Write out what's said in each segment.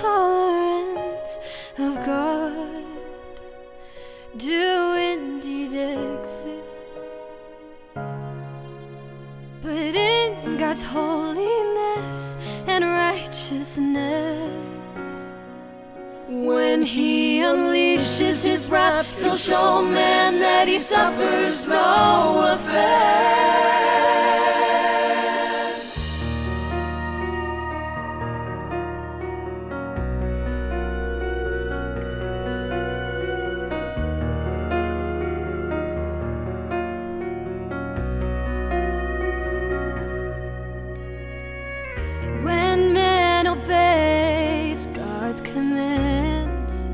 tolerance of God do indeed exist, but in God's holiness and righteousness, when He unleashes His wrath, He'll show man that He suffers no offense. When man obeys God's commands,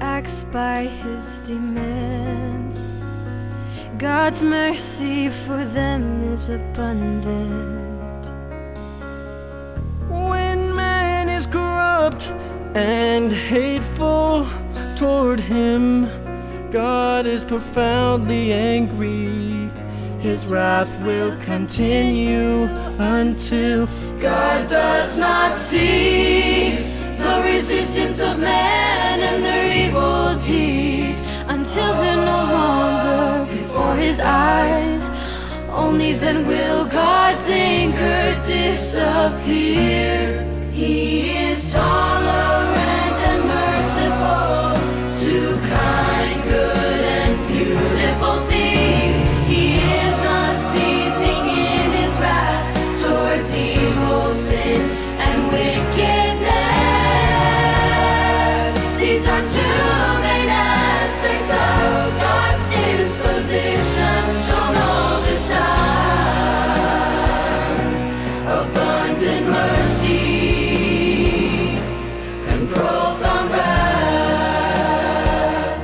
acts by His demands, God's mercy for them is abundant. When man is corrupt and hateful toward Him, God is profoundly angry. His wrath will continue until God does not see the resistance of man and their evil deeds, until they're no longer before His eyes. Only then will God's anger disappear. He is tolerant and merciful to kind, good, and beautiful things. He is unceasing in His wrath towards evil, sin, and wickedness. These are two main aspects of God's disposition, shown all the time: abundant mercy and profound wrath.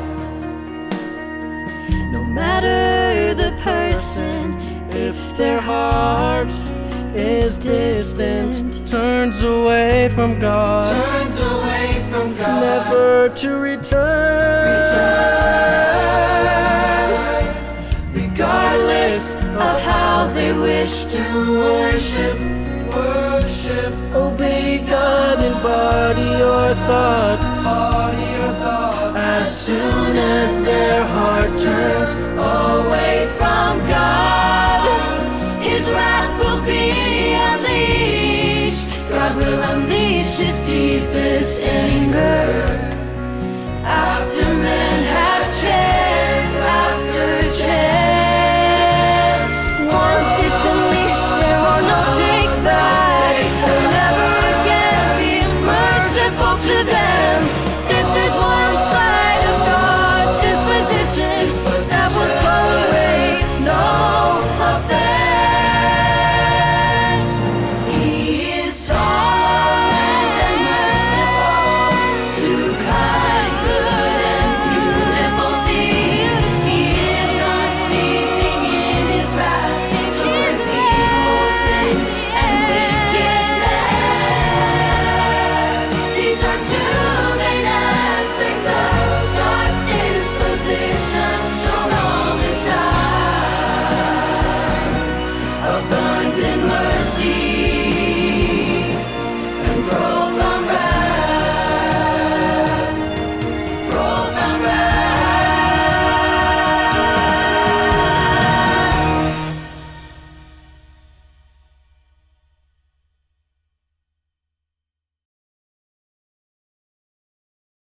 No matter the person, if their heart is distant, turns away from God, never to return. Regardless of how they wish to worship, obey God in body or thoughts. As soon as their heart turns away from God, His wrath will be unleashed. God will unleash His deepest anger after men have chance after chance. Once it's unleashed, there are no take backs. He'll never again be merciful to them.